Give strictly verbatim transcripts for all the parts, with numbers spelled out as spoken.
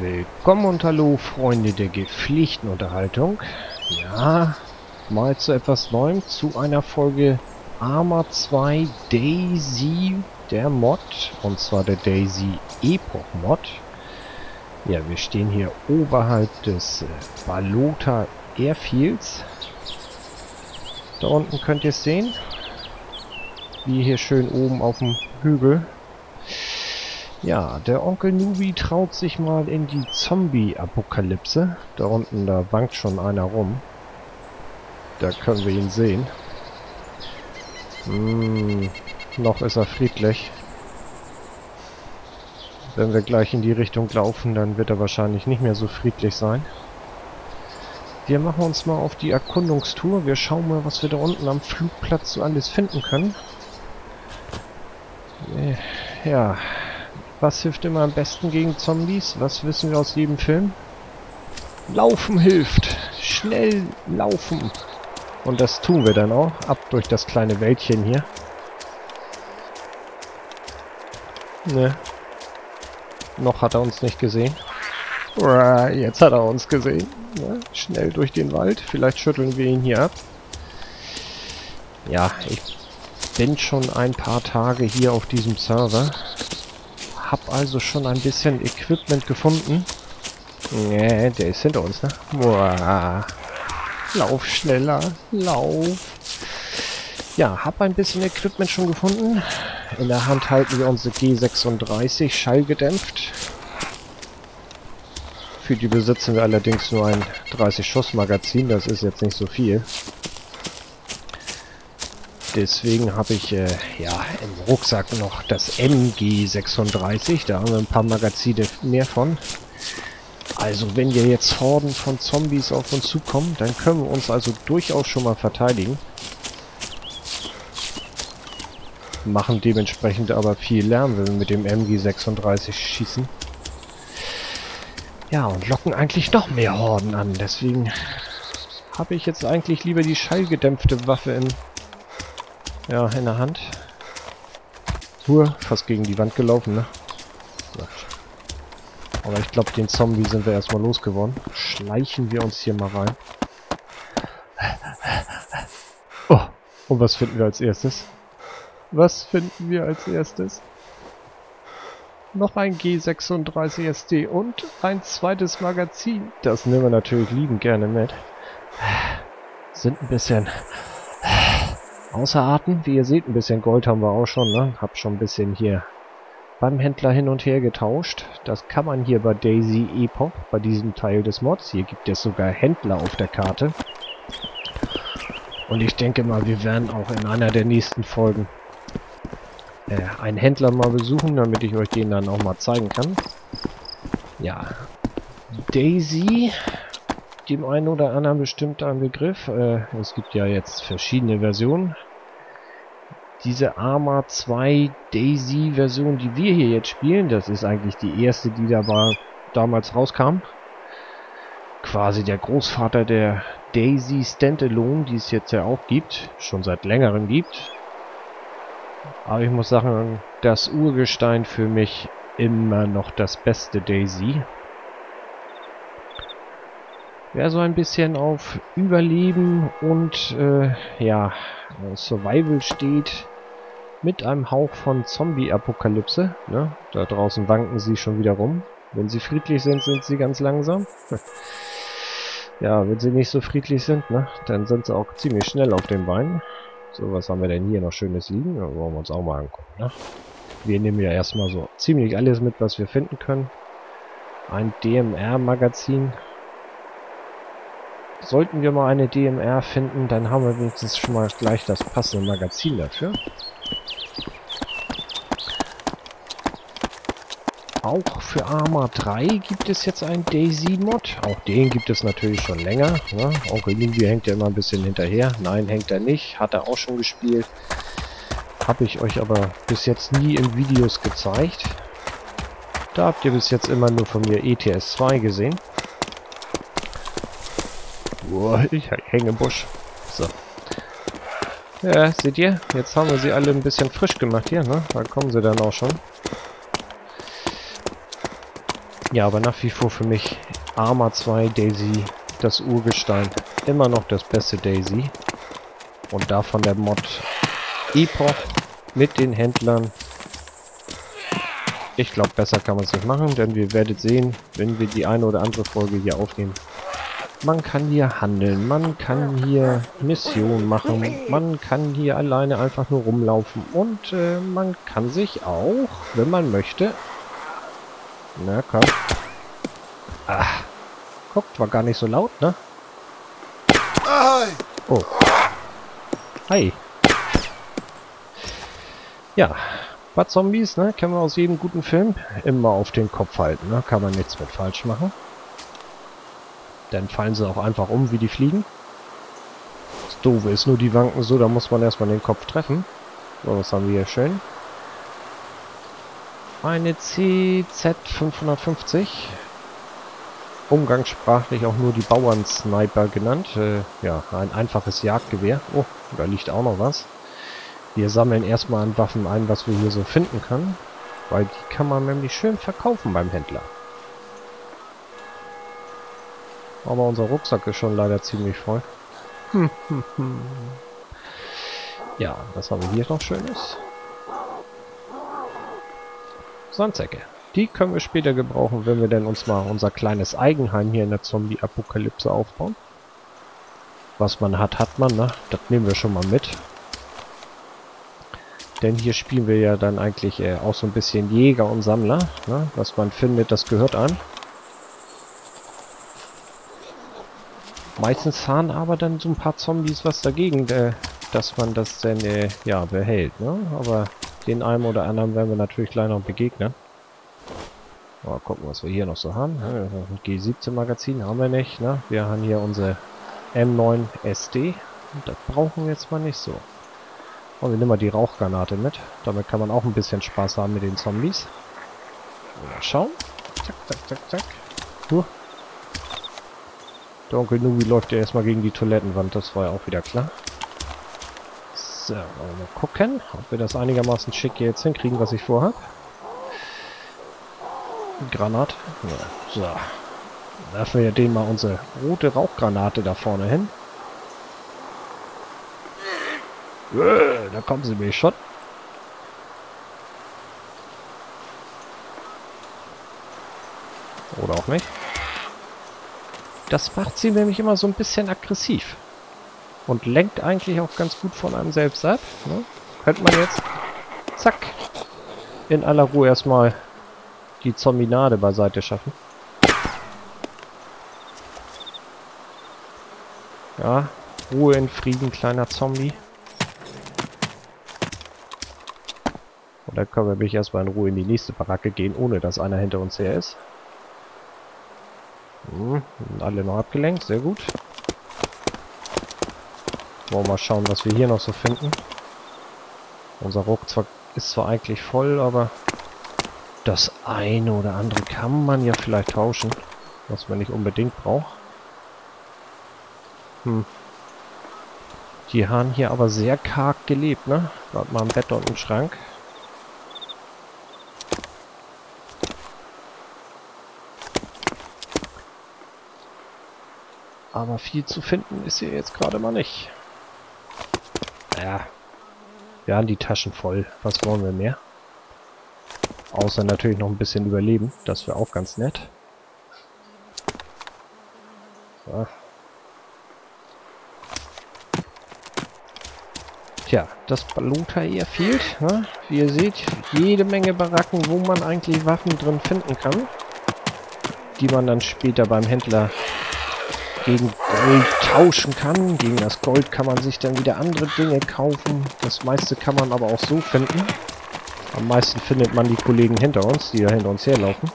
Willkommen und hallo Freunde der gepflichten Unterhaltung. Ja, mal zu etwas Neuem, zu einer Folge Arma zwei DayZ, der Mod, und zwar der DayZ Epoch Mod. Ja, wir stehen hier oberhalb des äh, Balota Airfields. Da unten könnt ihr es sehen, wie hier schön oben auf dem Hügel. Ja, der Onkel Nooby traut sich mal in die Zombie-Apokalypse. Da unten, da wankt schon einer rum. Da können wir ihn sehen. Hm, noch ist er friedlich. Wenn wir gleich in die Richtung laufen, dann wird er wahrscheinlich nicht mehr so friedlich sein. Wir machen uns mal auf die Erkundungstour. Wir schauen mal, was wir da unten am Flugplatz so alles finden können. Ja, was hilft immer am besten gegen Zombies? Was wissen wir aus jedem Film? Laufen hilft! Schnell laufen! Und das tun wir dann auch. Ab durch das kleine Wäldchen hier. Ne. Noch hat er uns nicht gesehen. Uah, jetzt hat er uns gesehen. Ne? Schnell durch den Wald. Vielleicht schütteln wir ihn hier ab. Ja, ich bin schon ein paar Tage hier auf diesem Server. Hab also schon ein bisschen Equipment gefunden. Nee, der ist hinter uns, ne? Boah. Lauf schneller, lauf. Ja, hab ein bisschen Equipment schon gefunden. In der Hand halten wir unsere G sechsunddreißig schallgedämpft. Für die besitzen wir allerdings nur ein dreißig Schuss Magazin, das ist jetzt nicht so viel. Deswegen habe ich äh, ja im Rucksack noch das M G sechsunddreißig. Da haben wir ein paar Magazine mehr von. Also wenn hier jetzt Horden von Zombies auf uns zukommen, dann können wir uns also durchaus schon mal verteidigen. Machen dementsprechend aber viel Lärm, wenn wir mit dem M G sechsunddreißig schießen. Ja, und locken eigentlich noch mehr Horden an. Deswegen habe ich jetzt eigentlich lieber die schallgedämpfte Waffe in... Ja, in der Hand. Hur, fast gegen die Wand gelaufen, ne? Aber ich glaube, den Zombie sind wir erstmal losgeworden. Schleichen wir uns hier mal rein. Oh, und was finden wir als erstes? Was finden wir als erstes? Noch ein G sechsunddreißig S D und ein zweites Magazin. Das nehmen wir natürlich liebend gerne mit. Sind ein bisschen... Außer Atem, wie ihr seht, ein bisschen Gold haben wir auch schon, ne? Hab schon ein bisschen hier beim Händler hin und her getauscht. Das kann man hier bei DayZ Epoch, bei diesem Teil des Mods. Hier gibt es sogar Händler auf der Karte. Und ich denke mal, wir werden auch in einer der nächsten Folgen äh, einen Händler mal besuchen, damit ich euch den dann auch mal zeigen kann. Ja, DayZ... Dem einen oder anderen bestimmt ein Begriff. Äh, es gibt ja jetzt verschiedene Versionen. Diese Arma zwei DayZ Version, die wir hier jetzt spielen, das ist eigentlich die erste, die da war, damals rauskam. Quasi der Großvater der DayZ Standalone, die es jetzt ja auch gibt, schon seit längerem gibt. Aber ich muss sagen, das Urgestein für mich immer noch das beste DayZ. Wer so ein bisschen auf Überleben und äh, ja, Survival steht, mit einem Hauch von Zombie-Apokalypse, ne? Da draußen wanken sie schon wieder rum. Wenn sie friedlich sind, sind sie ganz langsam. Ja, wenn sie nicht so friedlich sind, ne, dann sind sie auch ziemlich schnell auf den Beinen. So, was haben wir denn hier noch Schönes liegen? Da wollen wir uns auch mal angucken, ne? Wir nehmen ja erstmal so ziemlich alles mit, was wir finden können. Ein D M R-Magazin. Sollten wir mal eine D M R finden, dann haben wir wenigstens schon mal gleich das passende Magazin dafür. Auch für Arma drei gibt es jetzt einen DayZ-Mod. Auch den gibt es natürlich schon länger. Ne? Onkel Nooby hängt ja immer ein bisschen hinterher. Nein, hängt er nicht. Hat er auch schon gespielt. Habe ich euch aber bis jetzt nie in Videos gezeigt. Da habt ihr bis jetzt immer nur von mir E T S zwei gesehen. Boah, ich hänge im Busch. So. Ja, seht ihr? Jetzt haben wir sie alle ein bisschen frisch gemacht hier, ne? Da kommen sie dann auch schon. Ja, aber nach wie vor für mich Arma zwei DayZ, das Urgestein, immer noch das beste DayZ. Und davon der Mod Epoch mit den Händlern. Ich glaube, besser kann man es nicht machen, denn wir werdet sehen, wenn wir die eine oder andere Folge hier aufnehmen. Man kann hier handeln, man kann hier Missionen machen, man kann hier alleine einfach nur rumlaufen und äh, man kann sich auch, wenn man möchte... Na komm. Ach, guckt, war gar nicht so laut, ne? Oh. Hi. Ja, bei Zombies, ne, kennen wir aus jedem guten Film, immer auf den Kopf halten, ne? Kann man nichts mit falsch machen. Dann fallen sie auch einfach um, wie die fliegen. Das Doofe ist nur, die wanken so, da muss man erstmal den Kopf treffen. So, was haben wir hier schön? Eine C Z fünfhundertfünfzig. Umgangssprachlich auch nur die Bauernsniper genannt. Äh, ja, ein einfaches Jagdgewehr. Oh, da liegt auch noch was. Wir sammeln erstmal an Waffen ein, was wir hier so finden können. Weil die kann man nämlich schön verkaufen beim Händler. Aber unser Rucksack ist schon leider ziemlich voll. Ja, was haben wir hier noch Schönes? Sandsäcke. Die können wir später gebrauchen, wenn wir denn uns mal unser kleines Eigenheim hier in der Zombie-Apokalypse aufbauen. Was man hat, hat man, ne? Das nehmen wir schon mal mit. Denn hier spielen wir ja dann eigentlich äh, auch so ein bisschen Jäger und Sammler, ne? Was man findet, das gehört an. Meistens fahren aber dann so ein paar Zombies was dagegen, äh, dass man das denn äh, ja behält, ne? Aber den einen oder anderen werden wir natürlich gleich noch begegnen. Mal gucken, was wir hier noch so haben. Ein G siebzehn Magazin haben wir nicht, ne? Wir haben hier unsere M neun S D. Das brauchen wir jetzt mal nicht so. Und wir nehmen mal die Rauchgranate mit. Damit kann man auch ein bisschen Spaß haben mit den Zombies. Mal schauen. Zack, zack, zack, zack. Huh. Der Onkel Nooby läuft ja erstmal gegen die Toilettenwand, das war ja auch wieder klar. So, mal gucken, ob wir das einigermaßen schick hier jetzt hinkriegen, was ich vorhabe. Granat. Ja, so. Dann werfen wir denen mal unsere rote Rauchgranate da vorne hin. Äh, da kommen sie mir schon. Oder auch nicht. Das macht sie nämlich immer so ein bisschen aggressiv. Und lenkt eigentlich auch ganz gut von einem selbst ab. Ne? Könnte man jetzt, zack, in aller Ruhe erstmal die Zombinade beiseite schaffen. Ja, Ruhe in Frieden, kleiner Zombie. Und dann können wir mich erstmal in Ruhe in die nächste Baracke gehen, ohne dass einer hinter uns her ist. Hm, alle noch abgelenkt, sehr gut. Wollen wir mal schauen, was wir hier noch so finden. Unser Rucksack ist zwar eigentlich voll, aber das eine oder andere kann man ja vielleicht tauschen, was man nicht unbedingt braucht. Hm. Die haben hier aber sehr karg gelebt, ne? Gerade mal ein Bett und ein Schrank. Aber viel zu finden ist hier jetzt gerade mal nicht. Naja, wir haben die Taschen voll. Was wollen wir mehr? Außer natürlich noch ein bisschen überleben. Das wäre auch ganz nett. So. Tja, das Balota Airfield. Ne? Wie ihr seht, jede Menge Baracken, wo man eigentlich Waffen drin finden kann. Die man dann später beim Händler... gegen Gold tauschen kann. Gegen das Gold kann man sich dann wieder andere Dinge kaufen. Das meiste kann man aber auch so finden. Am meisten findet man die Kollegen hinter uns, die da hinter uns herlaufen.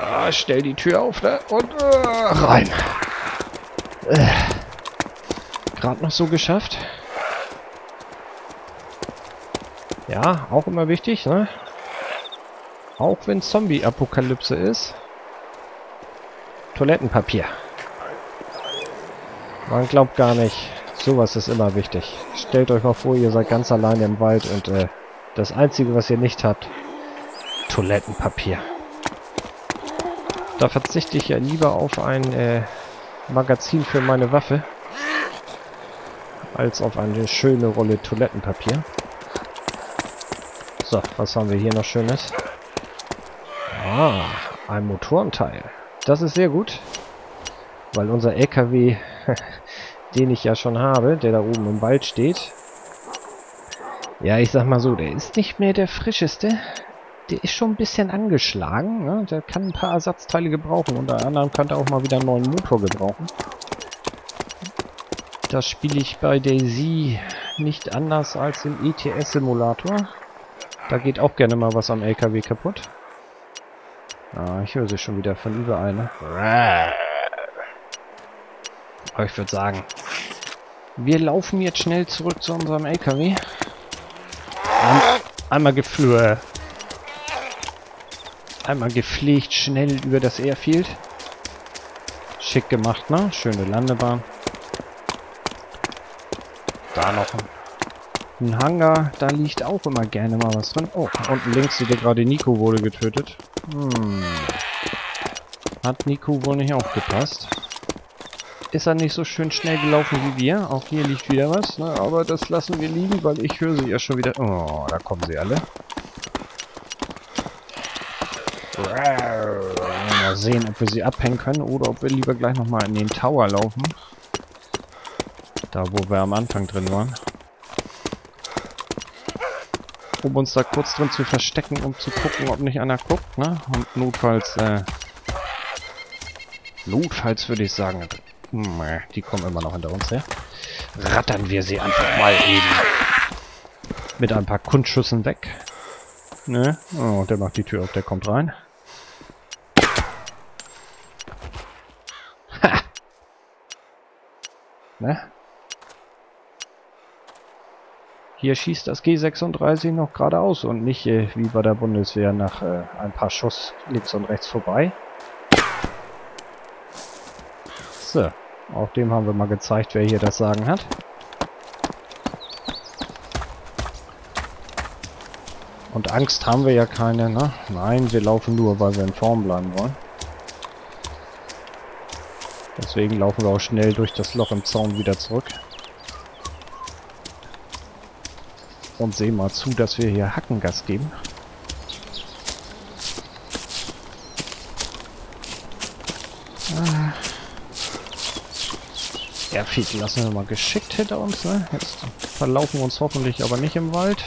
Ah, stell die Tür auf, ne? Und äh, rein. Äh, Gerade noch so geschafft. Ja, auch immer wichtig, ne? Auch wenn Zombie-Apokalypse ist. Toilettenpapier. Man glaubt gar nicht. Sowas ist immer wichtig. Stellt euch mal vor, ihr seid ganz alleine im Wald und äh, Das Einzige, was ihr nicht habt, Toilettenpapier. Da verzichte ich ja lieber auf ein äh, Magazin für meine Waffe, als auf eine schöne Rolle Toilettenpapier. So, was haben wir hier noch Schönes? Ah, ein Motorenteil. Das ist sehr gut, weil unser L K W, den ich ja schon habe, der da oben im Wald steht, ja, ich sag mal so, der ist nicht mehr der frischeste. Der ist schon ein bisschen angeschlagen, ne? Der kann ein paar Ersatzteile gebrauchen. Unter anderem kann er auch mal wieder einen neuen Motor gebrauchen. Das spiele ich bei DayZ nicht anders als im E T S-Simulator. Da geht auch gerne mal was am L K W kaputt. Ah, ich höre sie schon wieder von überall, ne? Aber ich würde sagen, wir laufen jetzt schnell zurück zu unserem L K W. Einmal geflühe. Einmal gepflegt schnell über das Airfield. Schick gemacht, ne? Schöne Landebahn. Da noch ein, ein Hangar. Da liegt auch immer gerne mal was drin. Oh, unten links sieht ihr gerade, Nico wurde getötet. Hm. Hat Nico wohl nicht aufgepasst. Ist er nicht so schön schnell gelaufen wie wir. Auch hier liegt wieder was, ne? Aber das lassen wir liegen, weil ich höre sie ja schon wieder... Oh, da kommen sie alle. Mal sehen, ob wir sie abhängen können oder ob wir lieber gleich nochmal in den Tower laufen. Da, wo wir am Anfang drin waren. Um uns da kurz drin zu verstecken, um zu gucken, ob nicht einer guckt, ne? Und notfalls, äh... Notfalls würde ich sagen... Die kommen immer noch hinter uns her. Rattern wir sie einfach mal eben mit ein paar Kunstschüssen weg. Ne? Oh, der macht die Tür auf, der kommt rein. Ha! Ne? Hier schießt das G sechsunddreißig noch geradeaus und nicht äh, wie bei der Bundeswehr nach äh, ein paar Schuss links und rechts vorbei. So. Auch dem haben wir mal gezeigt, wer hier das Sagen hat. Und Angst haben wir ja keine, ne? Nein, wir laufen nur, weil wir in Form bleiben wollen. Deswegen laufen wir auch schnell durch das Loch im Zaun wieder zurück. Und sehen mal zu, dass wir hier Hackengas geben. Ah. Ja, viel lassen wir mal geschickt hinter uns, ne? Jetzt verlaufen wir uns hoffentlich aber nicht im Wald.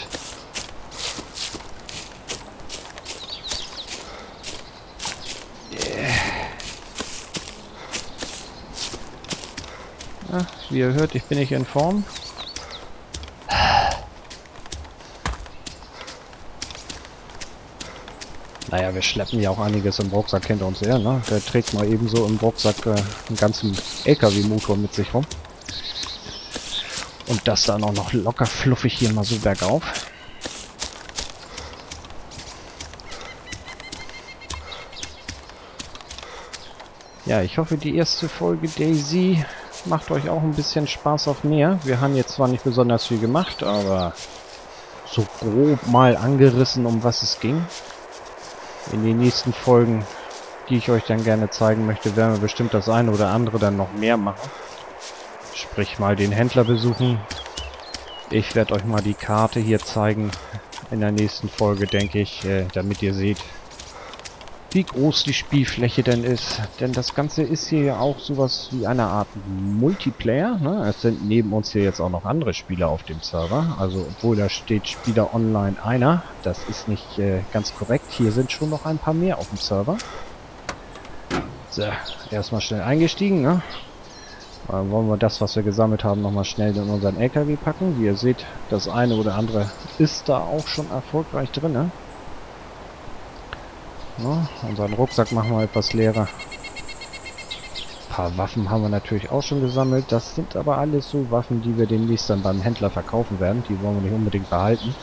Yeah. Ach, wie ihr hört, ich bin nicht in Form. Naja, wir schleppen ja auch einiges im Rucksack hinter uns her, ne? Der trägt mal ebenso im Rucksack äh, einen ganzen L K W-Motor mit sich rum. Und das dann auch noch locker fluffig hier mal so bergauf. Ja, ich hoffe, die erste Folge DayZ macht euch auch ein bisschen Spaß auf mehr. Wir haben jetzt zwar nicht besonders viel gemacht, aber so grob mal angerissen, um was es ging. In den nächsten Folgen, die ich euch dann gerne zeigen möchte, werden wir bestimmt das eine oder andere dann noch mehr machen. Sprich mal den Händler besuchen. Ich werde euch mal die Karte hier zeigen in der nächsten Folge, denke ich, äh, damit ihr seht, wie groß die Spielfläche denn ist. Denn das Ganze ist hier ja auch sowas wie eine Art Multiplayer, ne? Es sind neben uns hier jetzt auch noch andere Spieler auf dem Server. Also obwohl da steht Spieler online einer, das ist nicht äh, ganz korrekt. Hier sind schon noch ein paar mehr auf dem Server. So, erstmal schnell eingestiegen, ne? Dann wollen wir das, was wir gesammelt haben, nochmal schnell in unseren L K W packen. Wie ihr seht, das eine oder andere ist da auch schon erfolgreich drin, ne? No, unseren Rucksack machen wir etwas leerer. Ein paar Waffen haben wir natürlich auch schon gesammelt. Das sind aber alles so Waffen, die wir demnächst dann beim Händler verkaufen werden. Die wollen wir nicht unbedingt behalten.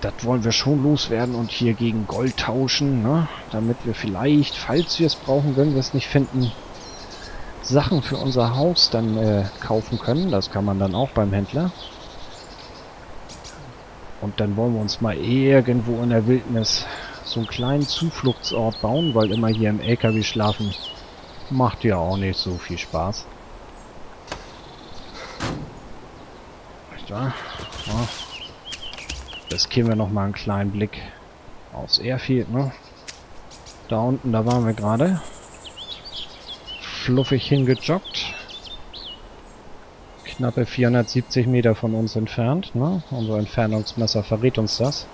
Das wollen wir schon loswerden und hier gegen Gold tauschen, ne? Damit wir vielleicht, falls wir es brauchen, wenn wir es nicht finden, Sachen für unser Haus dann äh, kaufen können. Das kann man dann auch beim Händler. Und dann wollen wir uns mal irgendwo in der Wildnis so einen kleinen Zufluchtsort bauen, weil immer hier im L K W schlafen macht ja auch nicht so viel Spaß. Da. Ja. Jetzt gehen wir nochmal einen kleinen Blick aufs Airfield, ne? Da unten, da waren wir gerade. Fluffig hingejoggt. Knappe vierhundertsiebzig Meter von uns entfernt, ne? Unser Entfernungsmesser verrät uns das.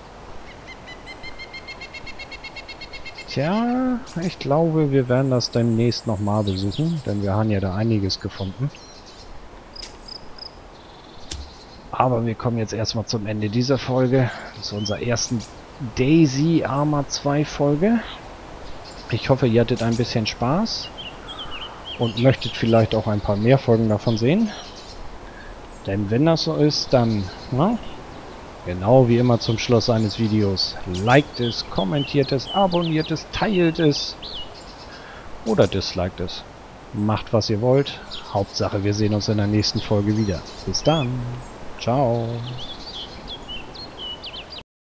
Tja, ich glaube, wir werden das demnächst nochmal besuchen, denn wir haben ja da einiges gefunden. Aber wir kommen jetzt erstmal zum Ende dieser Folge, zu unserer ersten DayZ Arma zwei Folge. Ich hoffe, ihr hattet ein bisschen Spaß und möchtet vielleicht auch ein paar mehr Folgen davon sehen. Denn wenn das so ist, dann, na, genau wie immer zum Schluss eines Videos, liked es, kommentiert es, abonniert es, teilt es oder disliked es. Macht, was ihr wollt. Hauptsache, wir sehen uns in der nächsten Folge wieder. Bis dann. Ciao.